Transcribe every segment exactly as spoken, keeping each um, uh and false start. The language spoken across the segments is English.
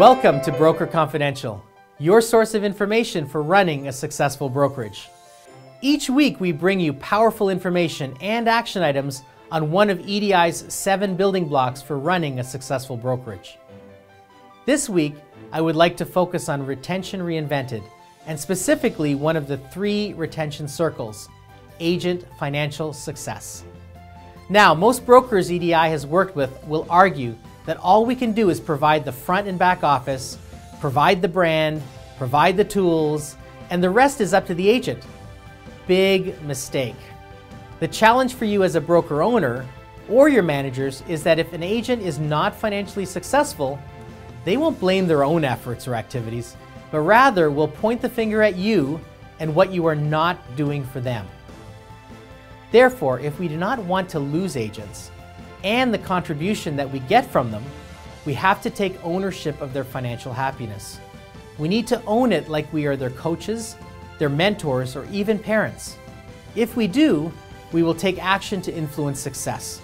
Welcome to Broker Confidential, your source of information for running a successful brokerage. Each week we bring you powerful information and action items on one of E D I's seven building blocks for running a successful brokerage. This week, I would like to focus on Retention Reinvented, and specifically one of the three retention circles, Agent Financial Success. Now, most brokers E D I has worked with will argue that all we can do is provide the front and back office, provide the brand, provide the tools, and the rest is up to the agent. Big mistake. The challenge for you as a broker owner or your managers is that if an agent is not financially successful, they won't blame their own efforts or activities, but rather will point the finger at you and what you are not doing for them. Therefore, if we do not want to lose agents and the contribution that we get from them, we have to take ownership of their financial happiness. We need to own it like we are their coaches, their mentors, or even parents. If we do, we will take action to influence success.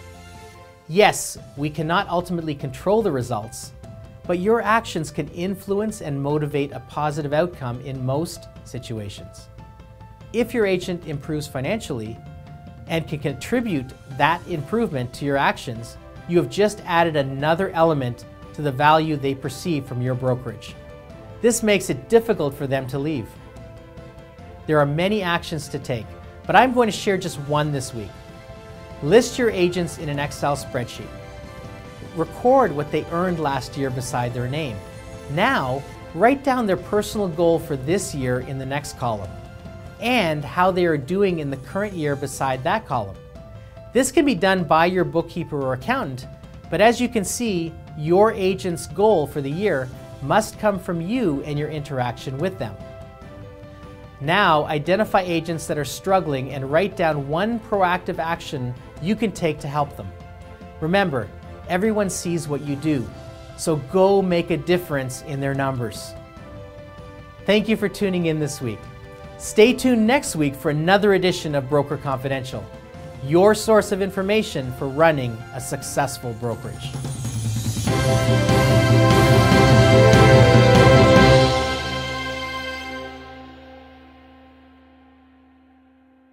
Yes, we cannot ultimately control the results, but your actions can influence and motivate a positive outcome in most situations. If your agent improves financially and can contribute that improvement to your actions, you have just added another element to the value they perceive from your brokerage. This makes it difficult for them to leave. There are many actions to take, but I'm going to share just one this week. List your agents in an Excel spreadsheet. Record what they earned last year beside their name. Now, write down their personal goal for this year in the next column, and how they are doing in the current year beside that column. This can be done by your bookkeeper or accountant, but as you can see, your agent's goal for the year must come from you and your interaction with them. Now, identify agents that are struggling and write down one proactive action you can take to help them. Remember, everyone sees what you do, so go make a difference in their numbers. Thank you for tuning in this week. Stay tuned next week for another edition of Broker Confidential, your source of information for running a successful brokerage.